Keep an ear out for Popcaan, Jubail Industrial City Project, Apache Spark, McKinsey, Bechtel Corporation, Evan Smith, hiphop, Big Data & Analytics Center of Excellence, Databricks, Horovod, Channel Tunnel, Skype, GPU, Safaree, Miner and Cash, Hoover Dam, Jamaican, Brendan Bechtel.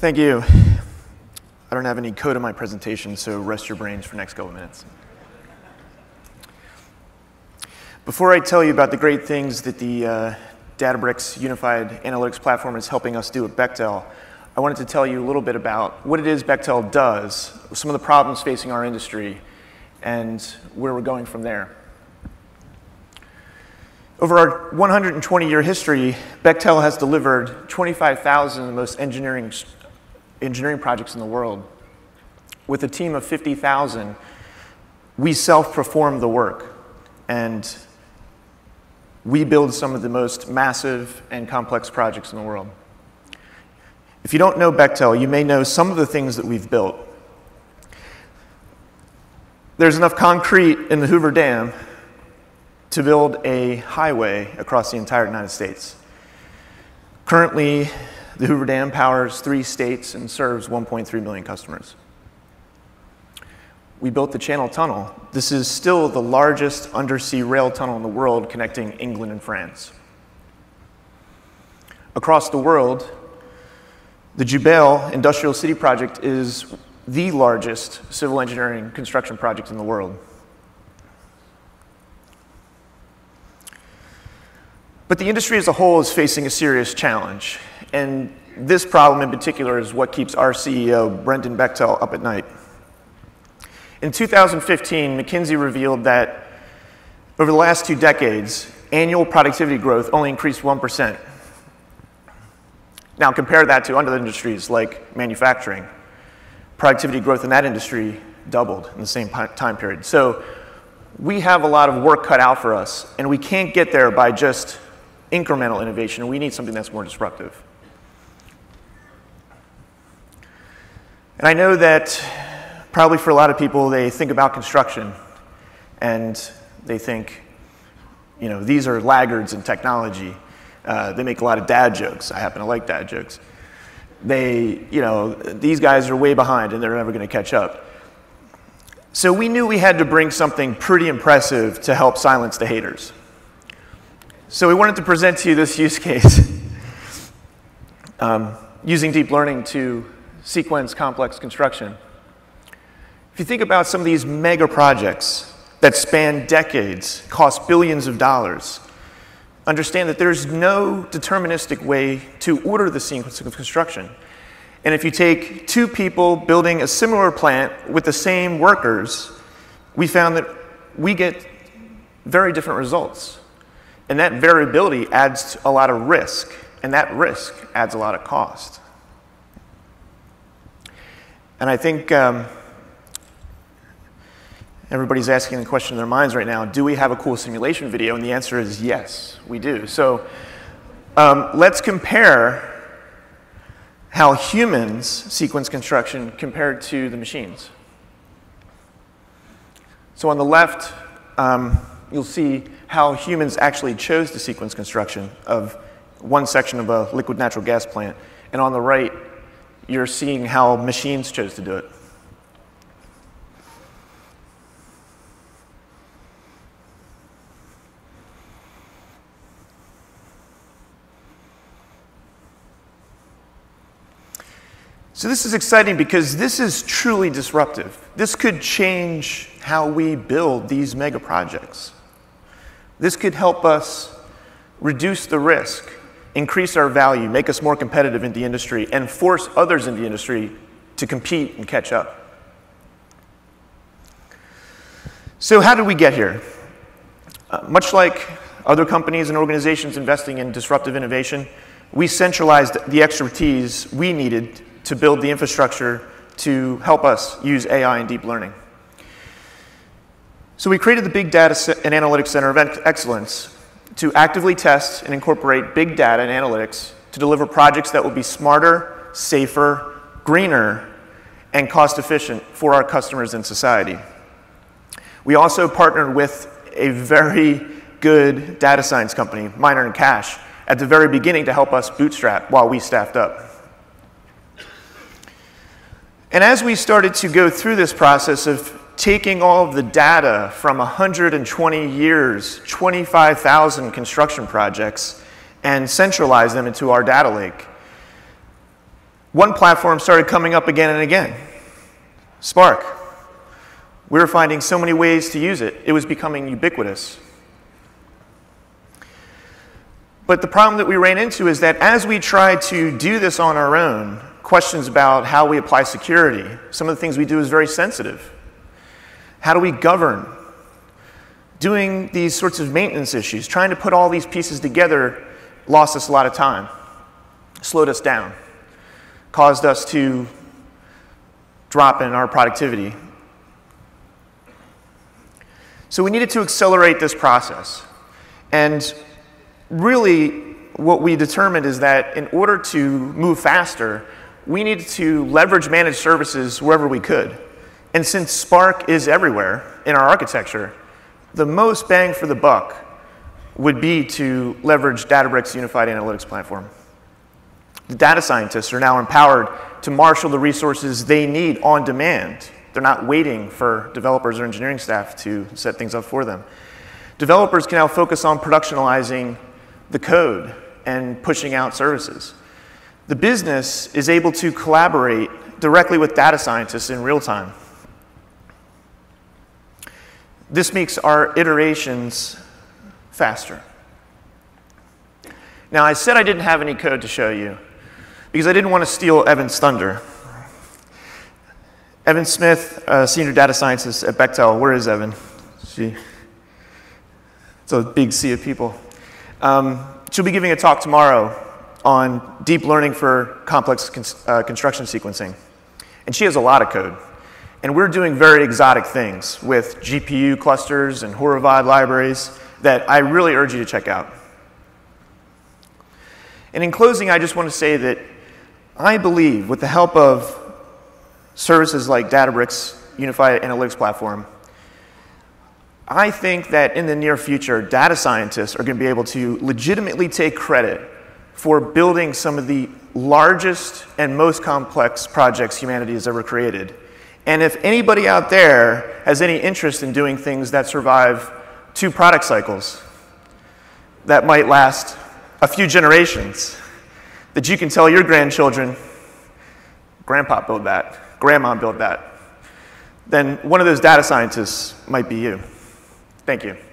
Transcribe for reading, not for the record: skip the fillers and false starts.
Thank you. I don't have any code in my presentation, so rest your brains for the next couple of minutes. Before I tell you about the great things that the Databricks Unified Analytics Platform is helping us do at Bechtel, I wanted to tell you a little bit about what it is Bechtel does, some of the problems facing our industry, and where we're going from there. Over our 120-year history, Bechtel has delivered 25,000 of the most engineering projects in the world. With a team of 50,000, we self-perform the work, and we build some of the most massive and complex projects in the world. If you don't know Bechtel, you may know some of the things that we've built. There's enough concrete in the Hoover Dam to build a highway across the entire United States. Currently, the Hoover Dam powers 3 states and serves 1.3 million customers. We built the Channel Tunnel. This is still the largest undersea rail tunnel in the world, connecting England and France. Across the world, the Jubail Industrial City Project is the largest civil engineering construction project in the world. But the industry as a whole is facing a serious challenge. And this problem in particular is what keeps our CEO, Brendan Bechtel, up at night. In 2015, McKinsey revealed that over the last 2 decades, annual productivity growth only increased 1%. Now compare that to other industries like manufacturing. Productivity growth in that industry doubled in the same time period. So we have a lot of work cut out for us, and we can't get there by just incremental innovation. We need something that's more disruptive. And I know that probably for a lot of people, they think about construction and they think, you know, these are laggards in technology. They make a lot of dad jokes. I happen to like dad jokes. They, you know, these guys are way behind and they're never going to catch up. So we knew we had to bring something pretty impressive to help silence the haters. So we wanted to present to you this use case, using deep learning to sequence complex construction. If you think about some of these mega projects that span decades, cost billions of dollars, understand that there's no deterministic way to order the sequence of construction. And if you take 2 people building a similar plant with the same workers, we found that we get very different results. And that variability adds a lot of risk, and that risk adds a lot of cost. And I think everybody's asking the question in their minds right now, do we have a cool simulation video? And the answer is yes, we do. So let's compare how humans sequence construction compared to the machines. So on the left, you'll see how humans actually chose to sequence construction of one section of a liquid natural gas plant. And on the right, you're seeing how machines chose to do it. So this is exciting because this is truly disruptive. This could change how we build these mega projects. This could help us reduce the risk, increase our value, make us more competitive in the industry, and force others in the industry to compete and catch up. So how did we get here? Much like other companies and organizations investing in disruptive innovation, we centralized the expertise we needed to build the infrastructure to help us use AI and deep learning. So we created the Big Data and Analytics Center of Excellence to actively test and incorporate big data and analytics to deliver projects that will be smarter, safer, greener, and cost-efficient for our customers and society. We also partnered with a very good data science company, Miner and Cash, at the very beginning to help us bootstrap while we staffed up. And as we started to go through this process of taking all of the data from 120 years, 25,000 construction projects, and centralize them into our data lake, one platform started coming up again and again. Spark. We were finding so many ways to use it. It was becoming ubiquitous. But the problem that we ran into is that as we tried to do this on our own, questions about how we apply security, some of the things we do is very sensitive. How do we govern? Doing these sorts of maintenance issues, trying to put all these pieces together, lost us a lot of time, slowed us down, caused us to drop in our productivity. So we needed to accelerate this process. And really, what we determined is that in order to move faster, we needed to leverage managed services wherever we could. And since Spark is everywhere in our architecture, the most bang for the buck would be to leverage Databricks Unified Analytics Platform. The data scientists are now empowered to marshal the resources they need on demand. They're not waiting for developers or engineering staff to set things up for them. Developers can now focus on productionalizing the code and pushing out services. The business is able to collaborate directly with data scientists in real time. This makes our iterations faster. Now, I said I didn't have any code to show you because I didn't want to steal Evan's thunder. Evan Smith, senior data scientist at Bechtel. Where is Evan? It's a big sea of people. She'll be giving a talk tomorrow on deep learning for complex construction sequencing. And she has a lot of code. And we're doing very exotic things with GPU clusters and Horovod libraries that I really urge you to check out. And in closing, I just want to say that I believe with the help of services like Databricks Unified Analytics Platform, I think that in the near future, data scientists are going to be able to legitimately take credit for building some of the largest and most complex projects humanity has ever created. And if anybody out there has any interest in doing things that survive 2 product cycles that might last a few generations, that you can tell your grandchildren, grandpa built that, grandma built that, then one of those data scientists might be you. Thank you.